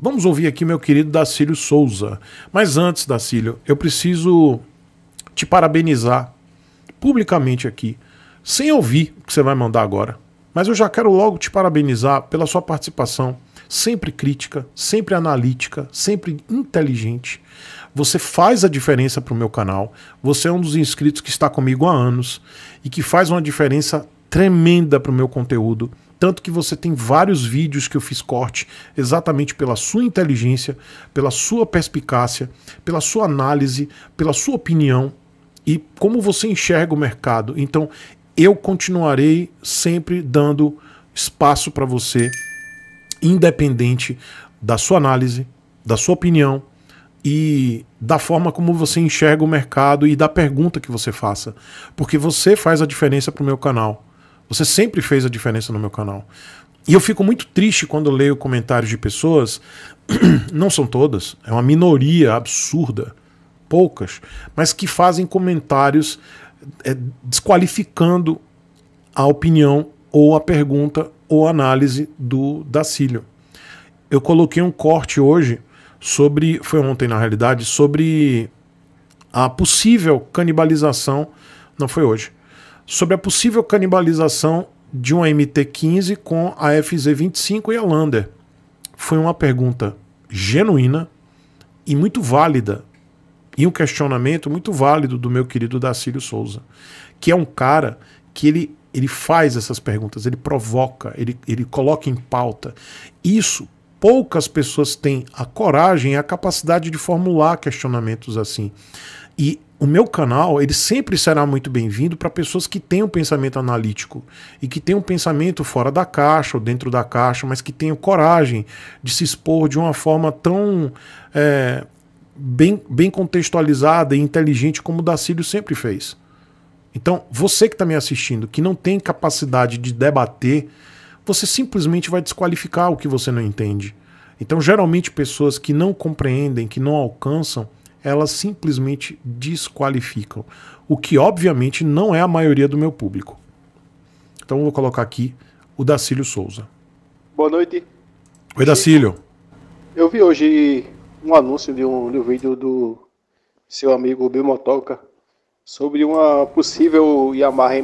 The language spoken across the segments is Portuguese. Vamos ouvir aqui meu querido Darcílio Souza. Mas antes, Darcílio, eu preciso te parabenizar publicamente aqui, sem ouvir o que você vai mandar agora. Mas eu já quero logo te parabenizar pela sua participação, sempre crítica, sempre analítica, sempre inteligente. Você faz a diferença para o meu canal. Você é um dos inscritos que está comigo há anos e que faz uma diferença tremenda para o meu conteúdo. Tanto que você tem vários vídeos que eu fiz corte exatamente pela sua inteligência, pela sua perspicácia, pela sua análise, pela sua opinião e como você enxerga o mercado. Então, eu continuarei sempre dando espaço para você, independente da sua análise, da sua opinião e da forma como você enxerga o mercado e da pergunta que você faça. Porque você faz a diferença para o meu canal. Você sempre fez a diferença no meu canal. E eu fico muito triste quando leio comentários de pessoas, não são todas, é uma minoria absurda, poucas, mas que fazem comentários desqualificando a opinião ou a pergunta ou a análise do Darcílio. Eu coloquei um corte hoje sobre, foi ontem na realidade, sobre a possível canibalização, não foi hoje, sobre a possível canibalização de uma MT-15 com a FZ-25 e a Lander. Foi uma pergunta genuína e muito válida, e um questionamento muito válido do meu querido Darcílio Souza, que é um cara que ele faz essas perguntas, ele provoca, ele coloca em pauta. Isso, poucas pessoas têm a coragem e a capacidade de formular questionamentos assim. E o meu canal, ele sempre será muito bem-vindo para pessoas que têm um pensamento analítico e que têm um pensamento fora da caixa ou dentro da caixa, mas que tenham coragem de se expor de uma forma tão bem contextualizada e inteligente como o Darcílio sempre fez. Então, você que está me assistindo, que não tem capacidade de debater, você simplesmente vai desqualificar o que você não entende. Então, geralmente, pessoas que não compreendem, que não alcançam, elas simplesmente desqualificam, o que obviamente não é a maioria do meu público. Então eu vou colocar aqui o Darcílio Souza. Boa noite. Oi, Darcílio. Eu vi hoje um anúncio de um vídeo do seu amigo Bimotoca sobre uma possível Yamaha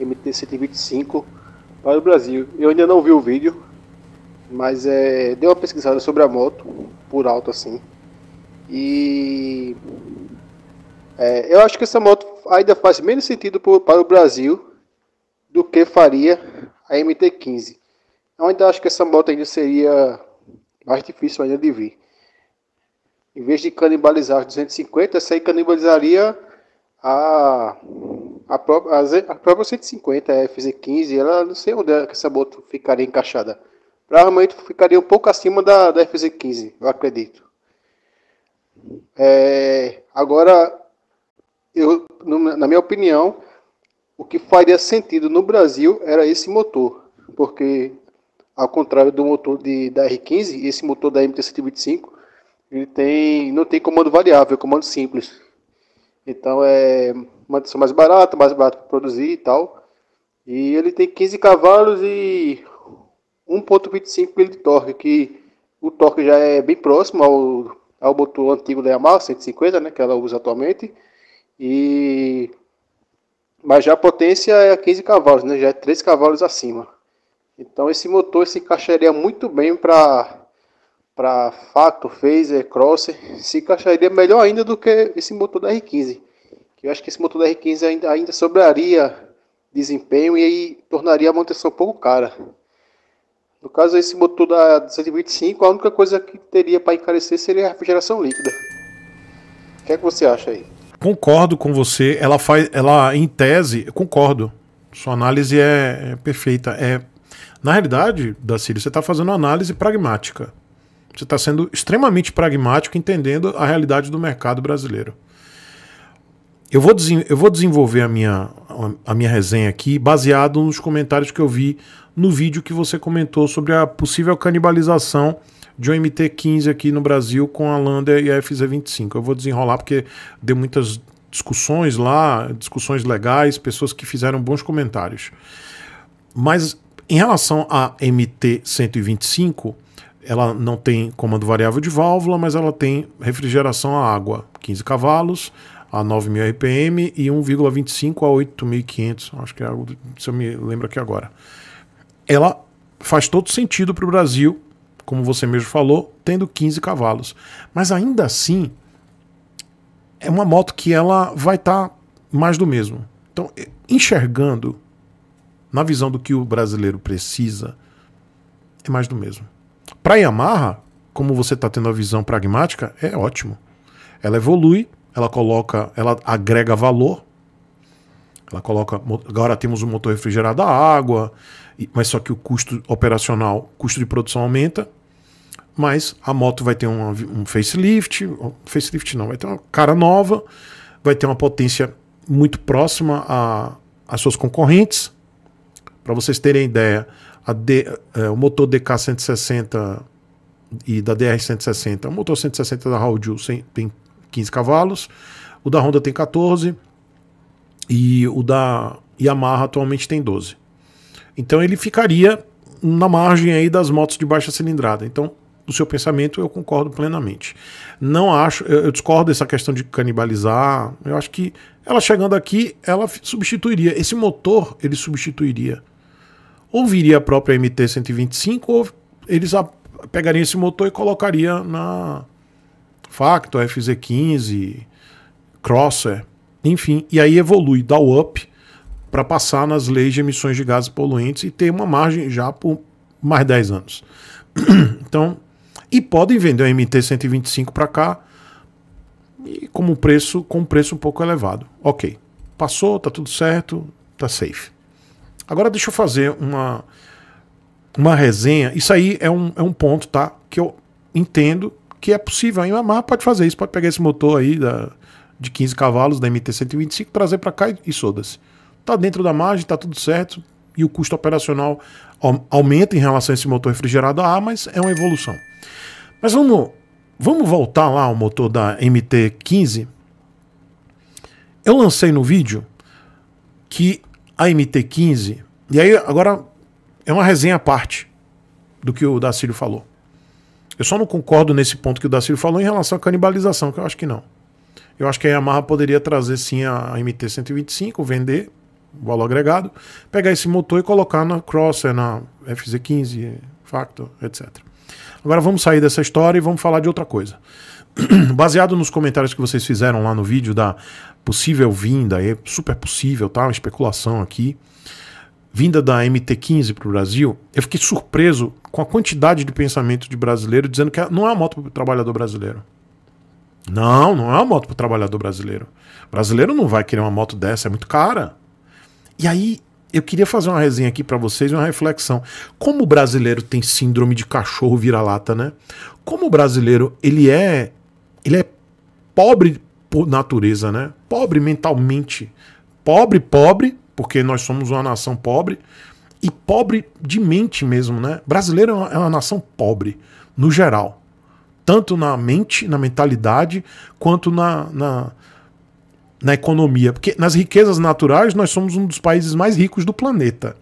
MT-125 para o Brasil. Eu ainda não vi o vídeo, mas dei uma pesquisada sobre a moto, por alto assim. E eu acho que essa moto ainda faz menos sentido para o Brasil do que faria a MT-15. Eu ainda acho que essa moto ainda seria mais difícil ainda de vir. Em vez de canibalizar 250, essa aí canibalizaria a própria 150, a FZ-15. Ela não sei onde essa moto ficaria encaixada. Provavelmente ficaria um pouco acima da FZ-15, eu acredito. Agora, na minha opinião, o que faria sentido no Brasil era esse motor, porque ao contrário do motor da R15, esse motor da MT-125 ele não tem comando variável, é comando simples. Então é uma edição mais barata para produzir e tal, e ele tem 15 cavalos e 1.25 de torque, que o torque já é bem próximo ao motor antigo da Yamaha, 150, né, que ela usa atualmente, mas já a potência é 15 cavalos, né, já é 3 cavalos acima. Então esse motor se encaixaria muito bem para Factor, Fazer, Crosser, se encaixaria melhor ainda do que esse motor da R15. Eu acho que esse motor da R15 ainda sobraria desempenho e aí tornaria a manutenção um pouco cara. No caso, esse motor da 125, a única coisa que teria para encarecer seria a refrigeração líquida. O que é que você acha aí? Concordo com você. Ela em tese, eu concordo. Sua análise é perfeita. Na realidade, Darcílio, você está fazendo uma análise pragmática. Você está sendo extremamente pragmático, entendendo a realidade do mercado brasileiro. Eu vou desenvolver a minha resenha aqui baseado nos comentários que eu vi no vídeo que você comentou sobre a possível canibalização de um MT-15 aqui no Brasil com a Lander e a FZ-25. Eu vou desenrolar porque deu muitas discussões lá, discussões legais, pessoas que fizeram bons comentários. Mas em relação à MT-125, Ela não tem comando variável de válvula, mas ela tem refrigeração a água, 15 cavalos, a 9.000 RPM e 1,25 a 8.500, acho que é algo, se eu me lembro aqui agora. Ela faz todo sentido para o Brasil, como você mesmo falou, tendo 15 cavalos. Mas ainda assim, é uma moto que ela vai estar mais do mesmo. Então, enxergando, na visão do que o brasileiro precisa, é mais do mesmo. Para a Yamaha, como você está tendo a visão pragmática, é ótimo. Ela evolui, ela coloca, ela agrega valor. Ela coloca, agora temos um motor refrigerado a água, mas só que o custo operacional, custo de produção aumenta. Mas a moto vai ter um facelift, vai ter uma cara nova, vai ter uma potência muito próxima às suas concorrentes. Para vocês terem ideia, o motor DK160 e da DR160, o motor 160 da Haojue tem 15 cavalos, o da Honda tem 14 e o da Yamaha atualmente tem 12. Então ele ficaria na margem aí das motos de baixa cilindrada. Então, o seu pensamento eu concordo plenamente. Não acho, eu discordo dessa questão de canibalizar. Eu acho que ela chegando aqui, ela substituiria esse motor, ele substituiria ou viria a própria MT-125, ou eles pegariam esse motor e colocariam na Factor, FZ-15, Crosser, enfim. E aí evolui, dá o up para passar nas leis de emissões de gases poluentes e ter uma margem já por mais 10 anos. Então, e podem vender a MT-125 para cá e com um preço um pouco elevado. Ok, passou, tá tudo certo, tá safe. Agora deixa eu fazer uma resenha. Isso aí é um ponto, tá? Que eu entendo que é possível. A Yamaha pode fazer isso, pode pegar esse motor aí de 15 cavalos da MT-125, trazer para cá e soda-se. Tá dentro da margem, tá tudo certo. E o custo operacional aumenta em relação a esse motor refrigerado a ar, mas é uma evolução. Mas vamos voltar lá ao motor da MT-15. Eu lancei no vídeo que a MT-15, e aí agora é uma resenha à parte do que o Darcílio falou. Eu só não concordo nesse ponto que o Darcílio falou em relação à canibalização, que eu acho que não. Eu acho que a Yamaha poderia trazer sim a MT-125, vender, valor agregado, pegar esse motor e colocar na Crosser, na FZ-15, Factor, etc. Agora vamos sair dessa história e vamos falar de outra coisa. Baseado nos comentários que vocês fizeram lá no vídeo da possível vinda, é super possível, tá? Uma especulação aqui, vinda da MT-15 para o Brasil, eu fiquei surpreso com a quantidade de pensamento de brasileiro dizendo que não é uma moto para o trabalhador brasileiro. Não, não é uma moto para o trabalhador brasileiro. O brasileiro não vai querer uma moto dessa, é muito cara. E aí eu queria fazer uma resenha aqui para vocês, uma reflexão. Como o brasileiro tem síndrome de cachorro vira-lata, né? Como o brasileiro, ele é pobre por natureza, né? Pobre mentalmente. Pobre, porque nós somos uma nação pobre. E pobre de mente mesmo, né? Brasileiro é uma nação pobre, no geral. Tanto na mente, na mentalidade, quanto na economia. Porque nas riquezas naturais nós somos um dos países mais ricos do planeta.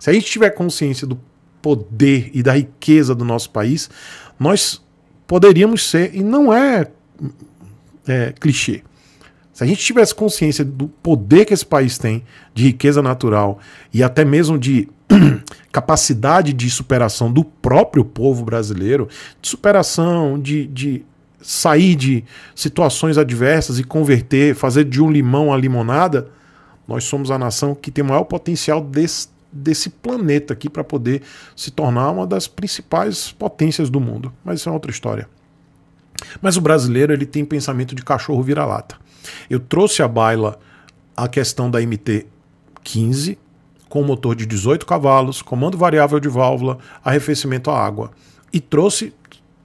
Se a gente tiver consciência do poder e da riqueza do nosso país, nós poderíamos ser, e não é clichê. Se a gente tivesse consciência do poder que esse país tem de riqueza natural e até mesmo de capacidade de superação do próprio povo brasileiro, de superação, de sair de situações adversas e converter, fazer de um limão a limonada, nós somos a nação que tem o maior potencial desse planeta aqui para poder se tornar uma das principais potências do mundo. Mas isso é outra história. Mas o brasileiro, ele tem pensamento de cachorro vira-lata. Eu trouxe à baila a questão da MT-15 com motor de 18 cavalos, comando variável de válvula, arrefecimento à água. E trouxe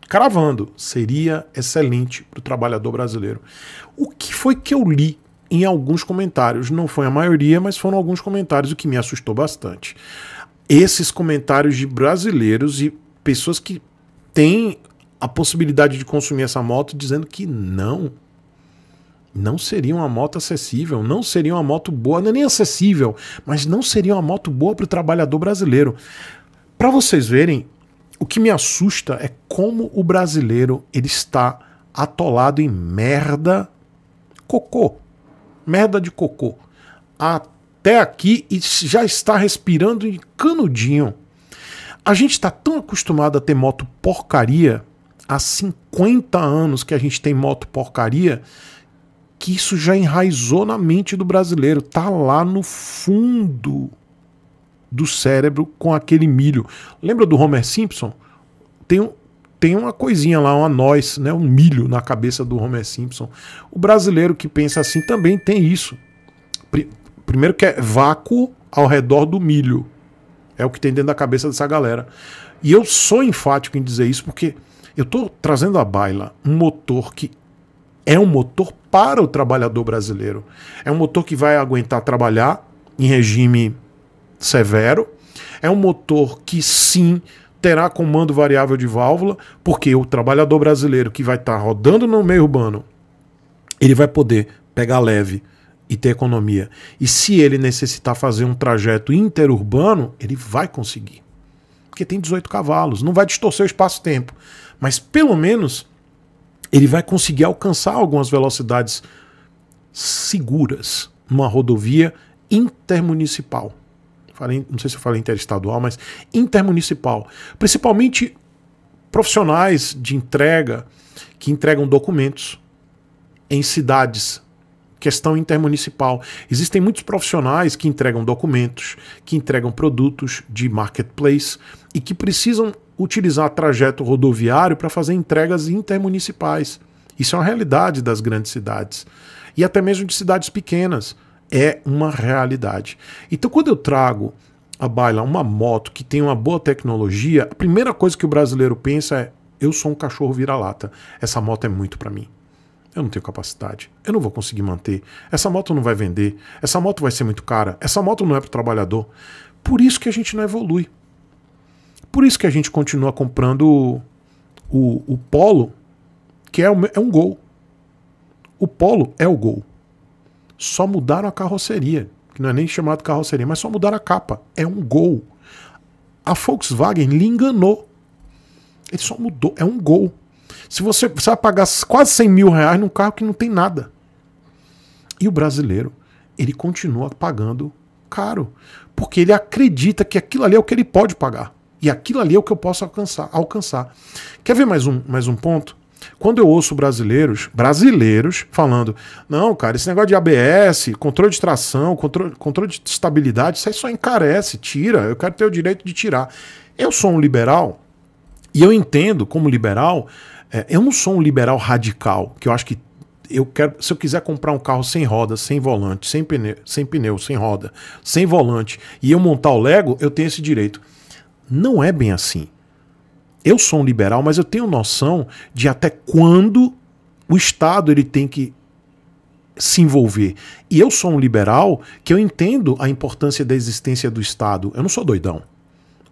cravando, seria excelente para o trabalhador brasileiro. O que foi que eu li em alguns comentários? Não foi a maioria, mas foram alguns comentários, o que me assustou bastante. Esses comentários de brasileiros e pessoas que têm a possibilidade de consumir essa moto dizendo que não seria uma moto acessível, não seria uma moto boa, não é nem acessível, mas não seria uma moto boa para o trabalhador brasileiro. Para vocês verem O que me assusta é como o brasileiro ele está atolado em merda, cocô, merda de cocô, até aqui e já está respirando em canudinho. A gente está tão acostumado a ter moto porcaria, há 50 anos que a gente tem moto porcaria, que isso já enraizou na mente do brasileiro, tá lá no fundo do cérebro com aquele milho. Lembra do Homer Simpson? Tem uma coisinha lá, uma noz, né, um milho na cabeça do Homer Simpson. O brasileiro que pensa assim também tem isso. Primeiro que é vácuo ao redor do milho. É o que tem dentro da cabeça dessa galera. E eu sou enfático em dizer isso porque eu estou trazendo à baila um motor que é um motor para o trabalhador brasileiro. É um motor que vai aguentar trabalhar em regime severo. É um motor que sim terá comando variável de válvula, porque o trabalhador brasileiro que vai estar rodando no meio urbano, ele vai poder pegar leve e ter economia. E se ele necessitar fazer um trajeto interurbano, ele vai conseguir. Porque tem 18 cavalos, não vai distorcer o espaço-tempo. Mas pelo menos ele vai conseguir alcançar algumas velocidades seguras numa rodovia intermunicipal. Não sei se eu falei interestadual, mas intermunicipal. Principalmente profissionais de entrega que entregam documentos em cidades. Questão intermunicipal. Existem muitos profissionais que entregam documentos, que entregam produtos de marketplace e que precisam utilizar trajeto rodoviário para fazer entregas intermunicipais. Isso é uma realidade das grandes cidades. E até mesmo de cidades pequenas. É uma realidade. Então, quando eu trago à baila uma moto que tem uma boa tecnologia, a primeira coisa que o brasileiro pensa é: eu sou um cachorro vira-lata. Essa moto é muito para mim. Eu não tenho capacidade. Eu não vou conseguir manter. Essa moto não vai vender. Essa moto vai ser muito cara. Essa moto não é para o trabalhador. Por isso que a gente não evolui. Por isso que a gente continua comprando o Polo, que é um Gol. O Polo é o Gol. Só mudaram a carroceria, que não é nem chamado carroceria, mas só mudaram a capa. É um Gol. A Volkswagen lhe enganou. Ele só mudou. É um Gol. Se você vai pagar quase 100 mil reais num carro que não tem nada. E o brasileiro, ele continua pagando caro. Porque ele acredita que aquilo ali é o que ele pode pagar. E aquilo ali é o que eu posso alcançar. Quer ver mais um ponto? Quando eu ouço brasileiros falando: não, cara, esse negócio de ABS, controle de tração, controle de estabilidade, isso aí só encarece, tira, eu quero ter o direito de tirar. Eu sou um liberal e eu entendo como liberal, eu não sou um liberal radical, que eu acho que se eu quiser comprar um carro sem roda, sem volante, sem pneu, sem roda, sem volante, e eu montar o Lego, eu tenho esse direito. Não é bem assim. Eu sou um liberal, mas eu tenho noção de até quando o Estado ele tem que se envolver. E eu sou um liberal que eu entendo a importância da existência do Estado. Eu não sou doidão.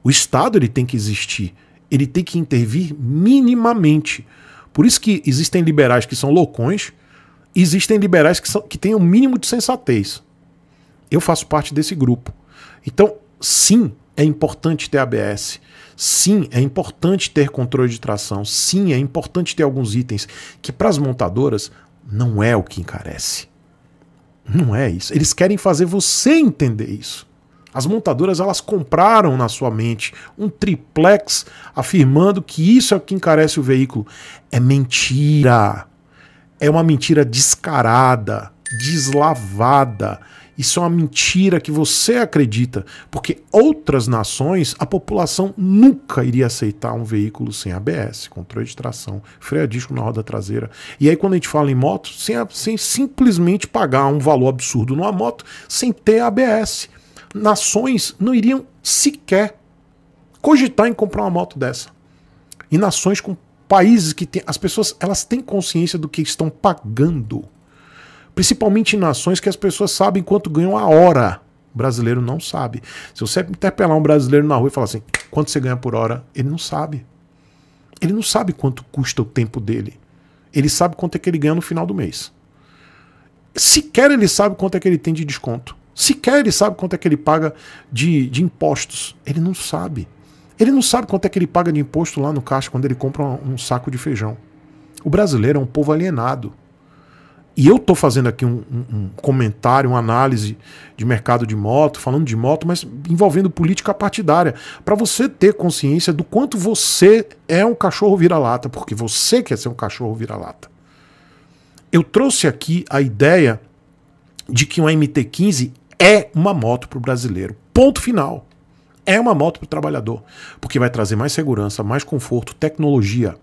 O Estado ele tem que existir. Ele tem que intervir minimamente. Por isso que existem liberais que são loucões, existem liberais que têm o mínimo de sensatez. Eu faço parte desse grupo. Então, sim, é importante ter ABS. Sim, é importante ter controle de tração. Sim, é importante ter alguns itens que para as montadoras não é o que encarece. Não é isso. Eles querem fazer você entender isso. As montadoras, elas compraram na sua mente um triplex afirmando que isso é o que encarece o veículo. É mentira. É uma mentira descarada, deslavada. Isso é uma mentira que você acredita, porque outras nações, a população nunca iria aceitar um veículo sem ABS, controle de tração, freio a disco na roda traseira. E aí quando a gente fala em moto, sem simplesmente pagar um valor absurdo numa moto, sem ter ABS. Nações não iriam sequer cogitar em comprar uma moto dessa. E nações com países que tem, as pessoas elas têm consciência do que estão pagando. Principalmente em nações que as pessoas sabem quanto ganham a hora. O brasileiro não sabe. Se você interpelar um brasileiro na rua e falar assim, quanto você ganha por hora? Ele não sabe. Ele não sabe quanto custa o tempo dele. Ele sabe quanto é que ele ganha no final do mês. Sequer ele sabe quanto é que ele tem de desconto. Sequer ele sabe quanto é que ele paga de impostos. Ele não sabe. Ele não sabe quanto é que ele paga de imposto lá no caixa quando ele compra um saco de feijão. O brasileiro é um povo alienado. E eu estou fazendo aqui um comentário, uma análise de mercado de moto, falando de moto, mas envolvendo política partidária, para você ter consciência do quanto você é um cachorro vira-lata, porque você quer ser um cachorro vira-lata. Eu trouxe aqui a ideia de que uma MT-15 é uma moto para o brasileiro. Ponto final. É uma moto para o trabalhador, porque vai trazer mais segurança, mais conforto, tecnologia.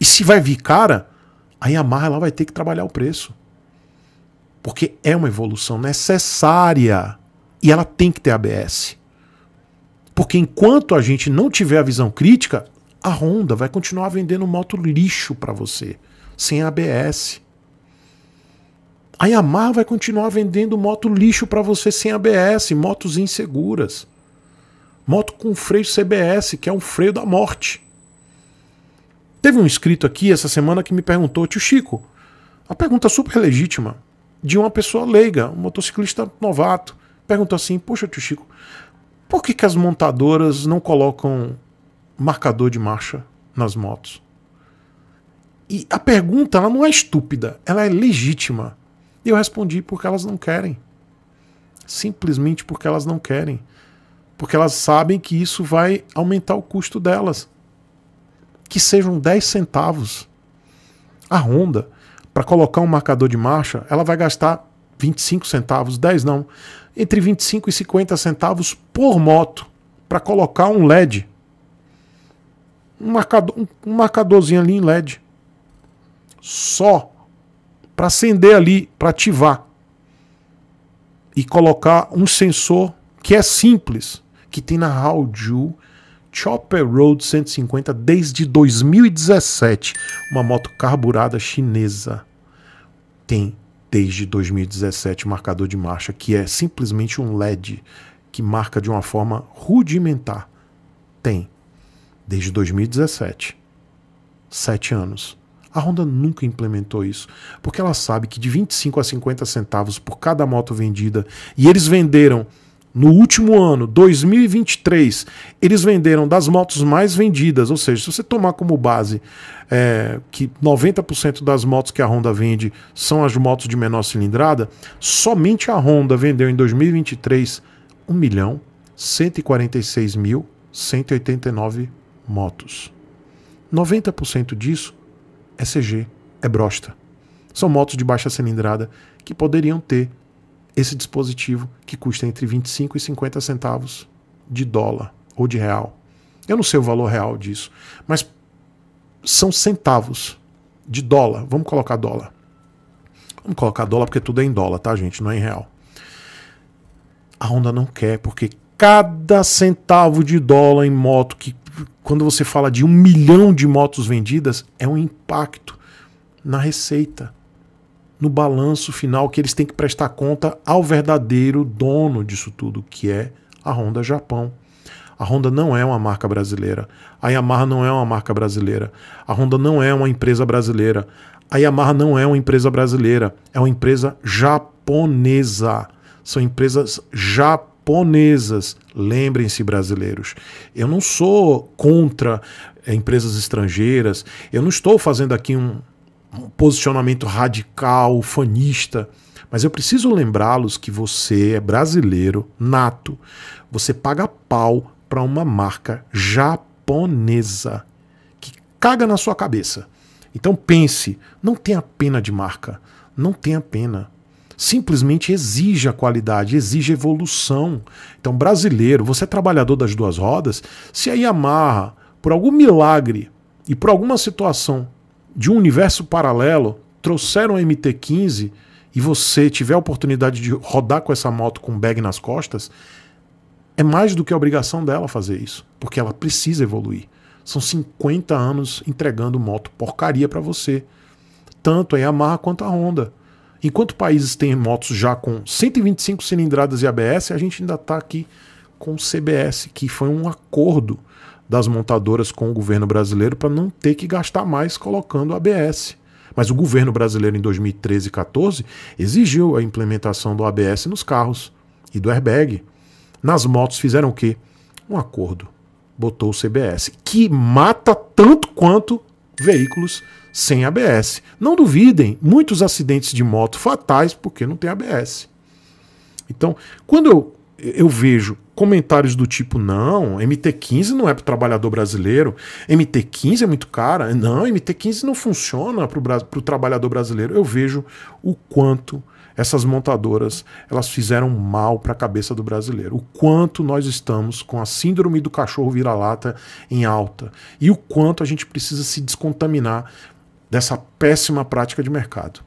E se vai vir cara, a Yamaha ela vai ter que trabalhar o preço. Porque é uma evolução necessária. E ela tem que ter ABS. Porque enquanto a gente não tiver a visão crítica, a Honda vai continuar vendendo moto lixo para você. Sem ABS. A Yamaha vai continuar vendendo moto lixo para você sem ABS. Motos inseguras. Moto com freio CBS, que é um freio da morte. Teve um inscrito aqui essa semana que me perguntou, tio Chico, a pergunta super legítima de uma pessoa leiga, um motociclista novato, perguntou assim, poxa tio Chico, por que as montadoras não colocam marcador de marcha nas motos? E a pergunta ela não é estúpida, ela é legítima. E eu respondi porque elas não querem. Simplesmente porque elas não querem. Porque elas sabem que isso vai aumentar o custo delas. Que sejam 10 centavos. A Honda, para colocar um marcador de marcha, ela vai gastar 25 centavos, 10 não, entre 25 e 50 centavos por moto para colocar um LED. Um marcadorzinho ali em LED. Só para acender ali, para ativar. E colocar um sensor que é simples, que tem na Haojue Chopper Road 150 desde 2017, uma moto carburada chinesa, tem desde 2017 marcador de marcha, que é simplesmente um LED que marca de uma forma rudimentar, tem desde 2017, 7 anos. A Honda nunca implementou isso, porque ela sabe que de 25 a 50 centavos por cada moto vendida, e eles venderam no último ano, 2023, eles venderam das motos mais vendidas, ou seja, se você tomar como base que 90% das motos que a Honda vende são as motos de menor cilindrada, somente a Honda vendeu em 2023 1.146.189 motos. 90% disso é CG, é Brosta. São motos de baixa cilindrada que poderiam ter esse dispositivo que custa entre 25 e 50 centavos de dólar ou de real. Eu não sei o valor real disso, mas são centavos de dólar. Vamos colocar dólar. Vamos colocar dólar porque tudo é em dólar, tá, gente? Não é em real. A Honda não quer, porque cada centavo de dólar em moto, que quando você fala de 1 milhão de motos vendidas, é um impacto na receita, no balanço final, que eles têm que prestar conta ao verdadeiro dono disso tudo, que é a Honda Japão. A Honda não é uma marca brasileira. A Yamaha não é uma marca brasileira. A Honda não é uma empresa brasileira. A Yamaha não é uma empresa brasileira. É uma empresa japonesa. São empresas japonesas. Lembrem-se, brasileiros. Eu não sou contra empresas estrangeiras. Eu não estou fazendo aqui um posicionamento radical, fanista, mas eu preciso lembrá-los que você é brasileiro nato, você paga pau para uma marca japonesa que caga na sua cabeça. Então pense, não tenha pena de marca, não tenha pena, simplesmente exija qualidade, exija evolução. Então brasileiro, você é trabalhador das duas rodas, se a Yamaha, por algum milagre e por alguma situação de um universo paralelo, trouxeram a MT-15 e você tiver a oportunidade de rodar com essa moto com bag nas costas, é mais do que a obrigação dela fazer isso, porque ela precisa evoluir. São 50 anos entregando moto porcaria para você, tanto a Yamaha quanto a Honda. Enquanto países têm motos já com 125 cilindradas e ABS, a gente ainda está aqui com o CBS, que foi um acordo das montadoras com o governo brasileiro para não ter que gastar mais colocando ABS. Mas o governo brasileiro em 2013 e 2014 exigiu a implementação do ABS nos carros e do airbag. Nas motos fizeram o quê? um acordo. Botou o CBS, que mata tanto quanto veículos sem ABS. Não duvidem, muitos acidentes de moto fatais porque não tem ABS. Então, quando eu vejo comentários do tipo, não, MT-15 não é para o trabalhador brasileiro, MT-15 é muito cara, não, MT-15 não funciona para o trabalhador brasileiro, eu vejo o quanto essas montadoras elas fizeram mal para a cabeça do brasileiro, o quanto nós estamos com a síndrome do cachorro vira-lata em alta e o quanto a gente precisa se descontaminar dessa péssima prática de mercado.